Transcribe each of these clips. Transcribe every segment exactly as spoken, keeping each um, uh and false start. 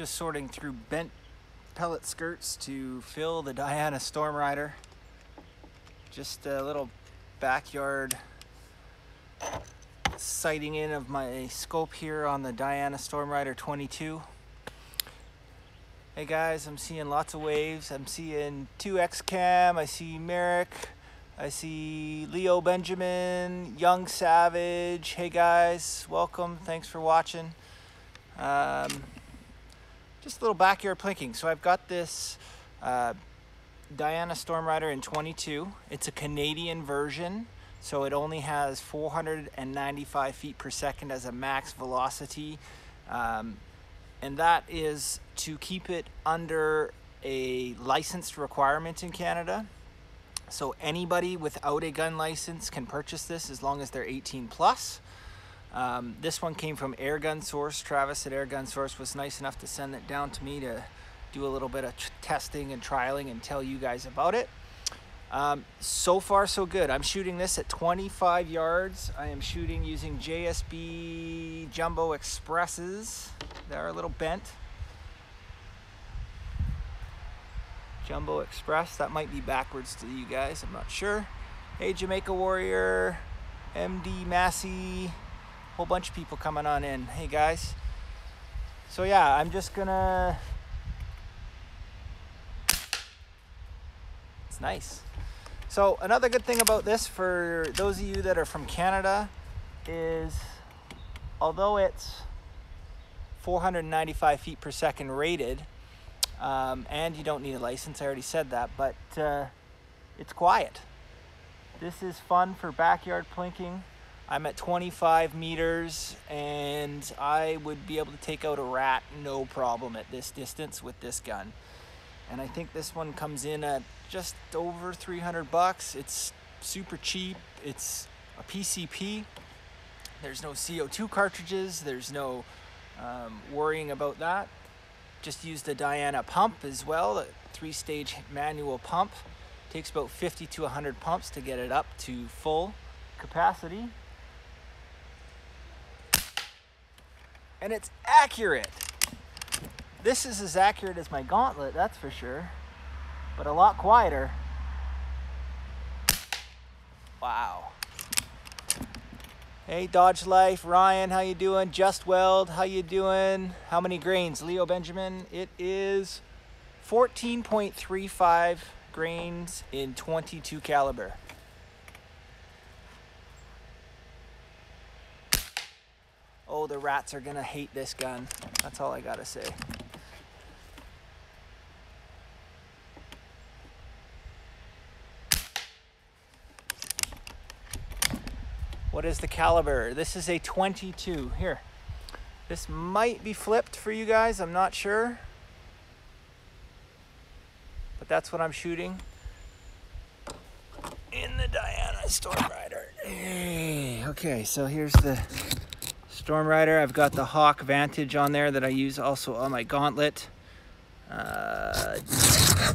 Just sorting through bent pellet skirts to fill the Diana Stormrider. Just a little backyard sighting in of my scope here on the Diana Stormrider twenty-two. Hey guys, I'm seeing lots of waves. I'm seeing two X Cam, I see Merrick, I see Leo Benjamin, Young Savage. Hey guys, welcome, thanks for watching. Um, just a little backyard plinking. So I've got this uh, Diana Stormrider in twenty-two. It's a Canadian version, so it only has four hundred ninety-five feet per second as a max velocity. Um, and that is to keep it under a licensed requirement in Canada. So anybody without a gun license can purchase this as long as they're eighteen plus. Um, this one came from Airgun Source. Travis at Airgun Source was nice enough to send it down to me to do a little bit of testing and trialing and tell you guys about it. Um, so far so good. I'm shooting this at twenty-five yards. I am shooting using J S B Jumbo Expresses. They're a little bent. Jumbo Express, that might be backwards to you guys, I'm not sure. Hey Jamaica Warrior, M D Massey, whole bunch of people coming on in. Hey guys. So yeah, I'm just gonna, it's nice. So another good thing about this for those of you that are from Canada is although it's four hundred ninety-five feet per second rated, Um, and you don't need a license, I already said that, but uh, it's quiet. This is fun for backyard plinking. I'm at twenty-five meters and I would be able to take out a rat no problem at this distance with this gun. And I think this one comes in at just over three hundred bucks. It's super cheap. It's a P C P. There's no C O two cartridges. There's no um, worrying about that. Just used the Diana pump as well, a three-stage manual pump. Takes about fifty to one hundred pumps to get it up to full capacity. And it's accurate. This is as accurate as my gauntlet, that's for sure, but a lot quieter. Wow. Hey, Dodge Life, Ryan, how you doing? Just Weld, how you doing? How many grains? Leo Benjamin, it is fourteen point three five grains in twenty-two caliber. Oh, the rats are gonna hate this gun. That's all I gotta say. What is the caliber? This is a twenty-two. Here, this might be flipped for you guys, I'm not sure, but that's what I'm shooting in the Diana Stormrider. Hey, okay, so here's the Stormrider. I've got the Hawk Vantage on there that I use also on my gauntlet. Uh,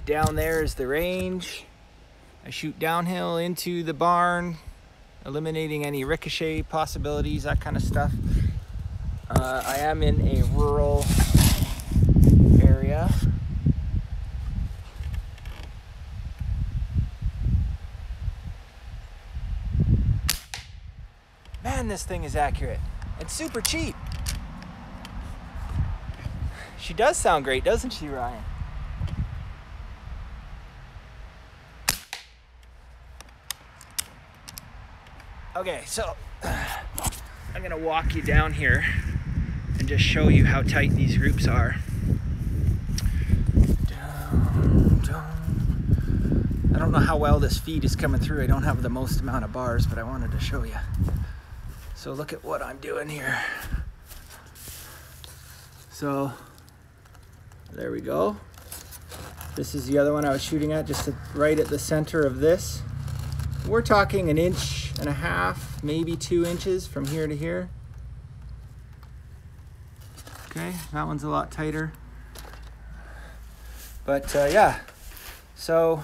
down there is the range. I shoot downhill into the barn, eliminating any ricochet possibilities, that kind of stuff. Uh, I am in a rural area. Man, this thing is accurate. It's super cheap. She does sound great, doesn't she, Ryan? Okay, so I'm gonna walk you down here and just show you how tight these groups are. Down, down. I don't know how well this feed is coming through. I don't have the most amount of bars, but I wanted to show you. So look at what I'm doing here. So there we go. This is the other one I was shooting at, just right at the center of this. We're talking an inch and a half, maybe two inches from here to here. Okay, that one's a lot tighter. But uh, yeah, so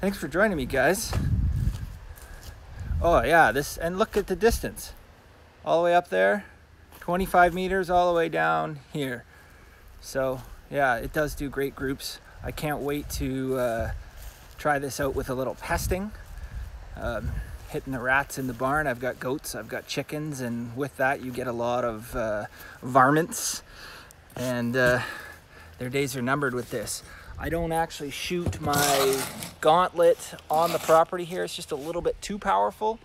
thanks for joining me, guys. Oh yeah, this, and look at the distance. All the way up there, twenty-five meters, all the way down here. So yeah, it does do great groups. I can't wait to uh, try this out with a little pesting. Um, hitting the rats in the barn. I've got goats, I've got chickens, and with that you get a lot of uh, varmints, and uh, their days are numbered with this. I don't actually shoot my gauntlet on the property here. It's just a little bit too powerful,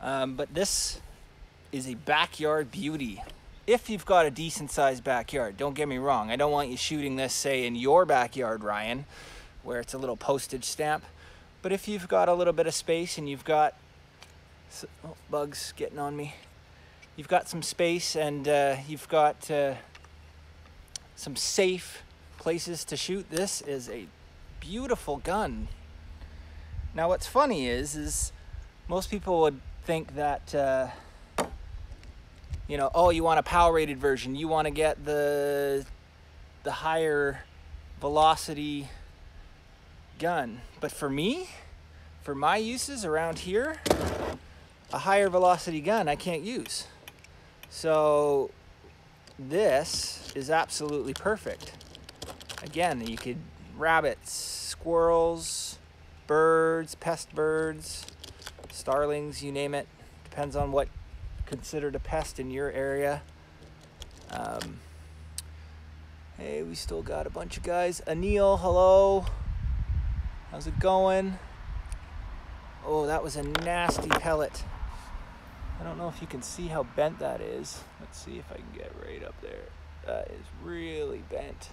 um, but this is a backyard beauty. If you've got a decent sized backyard, don't get me wrong. I don't want you shooting this, say, in your backyard, Ryan, where it's a little postage stamp. But if you've got a little bit of space and you've got, oh, bugs getting on me. You've got some space, and uh, you've got uh, some safe places to shoot. This is a beautiful gun. Now what's funny is, is most people would think that, uh, you know, oh, you want a power rated version. You want to get the, the higher velocity gun. But for me, for my uses around here, a higher velocity gun I can't use. So this is absolutely perfect. Again, you could rabbits, squirrels, birds, pest birds, starlings, you name it. Depends on what considered a pest in your area. Um, hey, we still got a bunch of guys. Anil, hello. How's it going? Oh, that was a nasty pellet. I don't know if you can see how bent that is. Let's see if I can get right up there. That is really bent.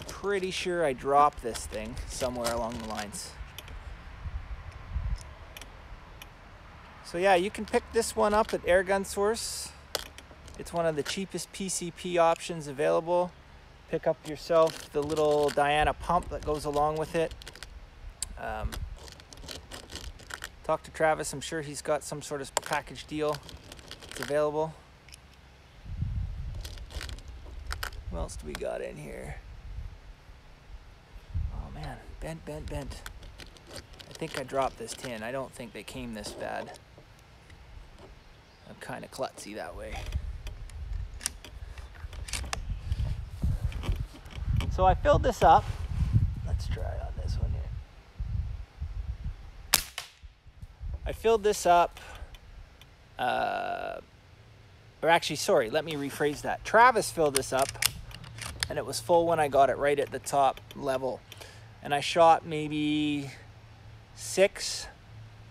I'm pretty sure I dropped this thing somewhere along the lines. So yeah, you can pick this one up at Airgun Source. It's one of the cheapest P C P options available. Pick up yourself the little Diana pump that goes along with it. Um, talk to Travis, I'm sure he's got some sort of package deal. It's available. What else do we got in here? Oh man, bent, bent, bent. I think I dropped this tin. I don't think they came this bad. I'm kind of klutzy that way. So I filled this up. Let's try on this one here. I filled this up, uh, or actually, sorry, let me rephrase that. Travis filled this up, and it was full when I got it right at the top level. And I shot maybe six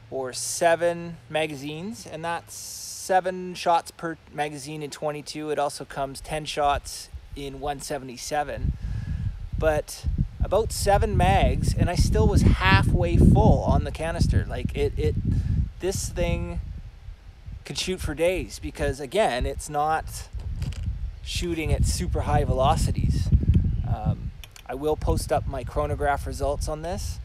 or seven magazines, and that's seven shots per magazine in twenty-two. It also comes ten shots in one seventy-seven. But about seven mags, and I still was halfway full on the canister. Like it, it, this thing could shoot for days because, again, it's not shooting at super high velocities. Um, I will post up my chronograph results on this.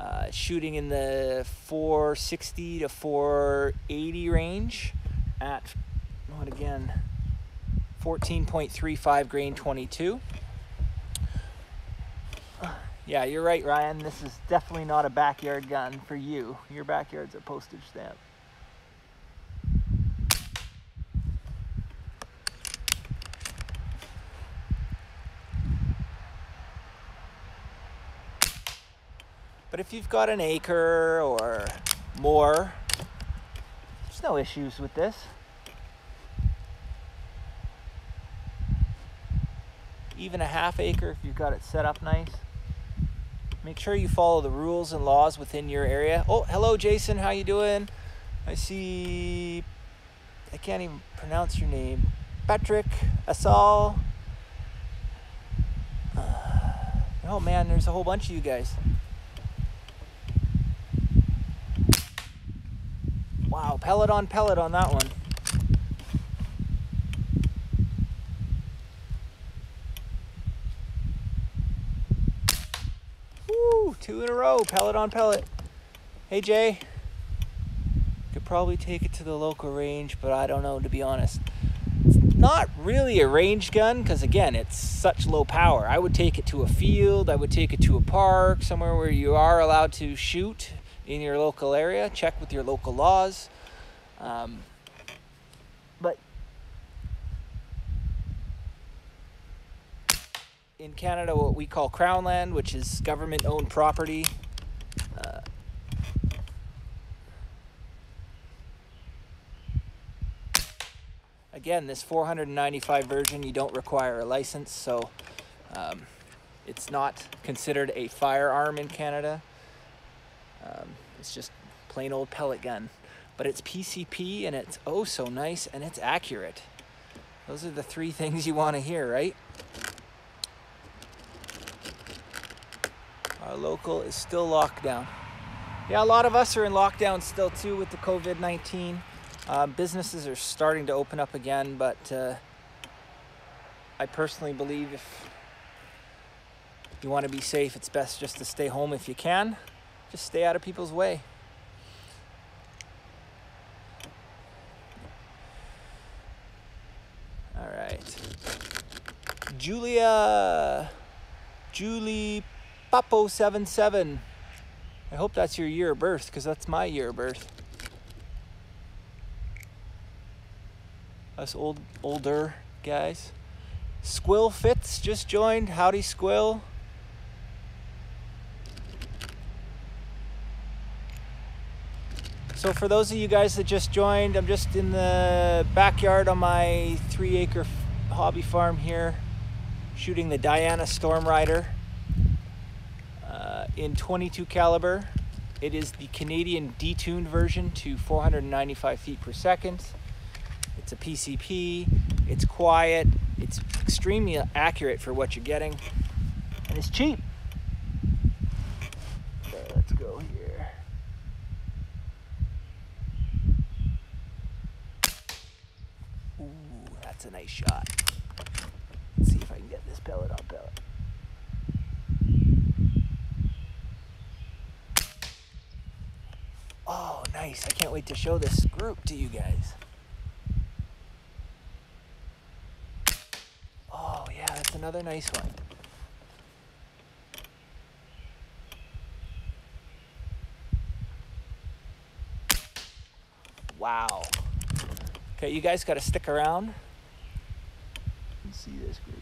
Uh, shooting in the four sixty to four eighty range at, what again, fourteen point three five grain twenty-two. Yeah, you're right, Ryan. This is definitely not a backyard gun for you. Your backyard's a postage stamp. But if you've got an acre or more, there's no issues with this. Even a half acre if you've got it set up nice. Make sure you follow the rules and laws within your area. Oh, hello, Jason. How you doing? I see... I can't even pronounce your name. Patrick Asal. Uh, oh, man, there's a whole bunch of you guys. Wow, pellet on pellet on that one. Two in a row, pellet on pellet. Hey, Jay. Could probably take it to the local range, but I don't know, to be honest. It's not really a range gun, because again, it's such low power. I would take it to a field, I would take it to a park, somewhere where you are allowed to shoot in your local area, check with your local laws. Um, but in Canada what we call Crown land, which is government-owned property. Uh, again, this four ninety-five version, you don't require a license, so um, it's not considered a firearm in Canada. Um, it's just plain old pellet gun, but it's P C P and it's oh so nice and it's accurate. Those are the three things you want to hear, right? Our local is still locked down. Yeah, a lot of us are in lockdown still too with the COVID nineteen. Um, businesses are starting to open up again, but uh, I personally believe if you want to be safe, it's best just to stay home if you can. Just stay out of people's way. All right. Julia, Julie Papo seventy-seven. I hope that's your year of birth, because that's my year of birth. Us old, older guys. Squill Fitz just joined. Howdy, Squill. So for those of you guys that just joined, I'm just in the backyard on my three acre hobby farm here, shooting the Diana Stormrider uh, in twenty-two caliber. It is the Canadian detuned version to four ninety-five feet per second. It's a P C P, it's quiet, it's extremely accurate for what you're getting, and it's cheap. Let's go here. That's a nice shot. Let's see if I can get this pellet on pellet. Oh, nice. I can't wait to show this group to you guys. Oh, yeah, that's another nice one. Wow. Okay, you guys got to stick around. See this group.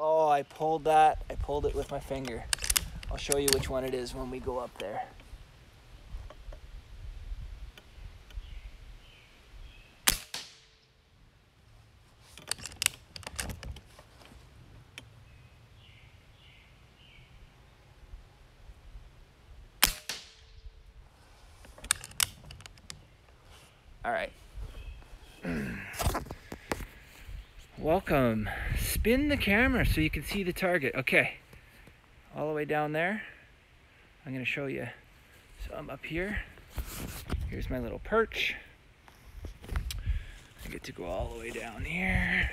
Oh, I pulled that. I pulled it with my finger. I'll show you which one it is when we go up there. All right. Welcome. Spin the camera so you can see the target. Okay, all the way down there. I'm gonna show you some up here. Here's my little perch. I get to go all the way down here.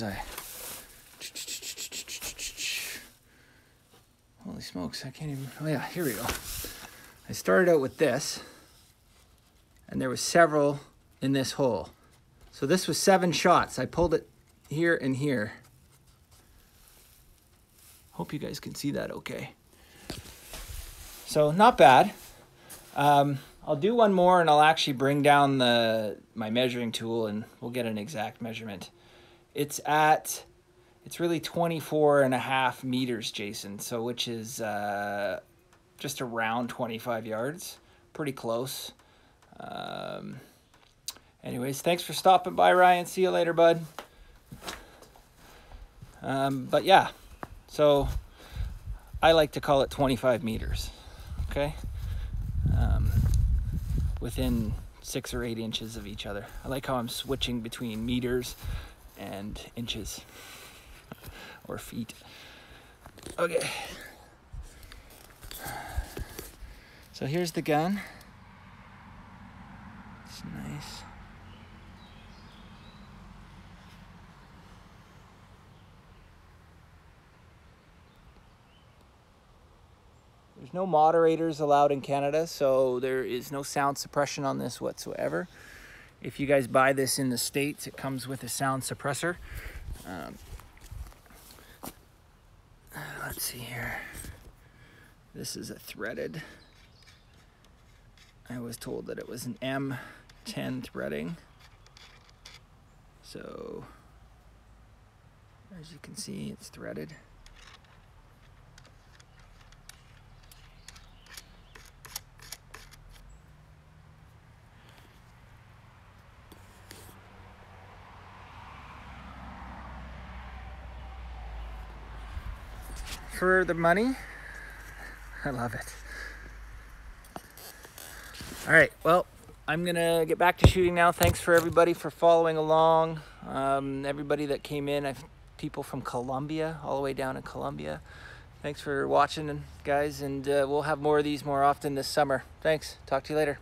I holy smokes, I can't even. Oh yeah, here we go. I started out with this, and there was several in this hole, so this was seven shots. I pulled it here and here. Hope you guys can see that okay. So not bad. um, I'll do one more and I'll actually bring down the my measuring tool and we'll get an exact measurement. It's at, it's really twenty-four and a half meters, Jason. So, which is uh, just around twenty-five yards. Pretty close. Um, anyways, thanks for stopping by, Ryan. See you later, bud. Um, but yeah, so I like to call it twenty-five meters. Okay. Um, within six or eight inches of each other. I like how I'm switching between meters and inches or feet. Okay, so here's the gun. It's nice. There's no moderators allowed in Canada, so there is no sound suppression on this whatsoever. If you guys buy this in the States, it comes with a sound suppressor. Um, let's see here. This is a threaded. I was told that it was an M ten threading. So, as you can see, it's threaded. For the money, I love it. All right, well, I'm gonna get back to shooting now. Thanks for everybody for following along. Um, everybody that came in, I've people from Colombia, all the way down in Colombia. Thanks for watching, guys, and uh, we'll have more of these more often this summer. Thanks, talk to you later.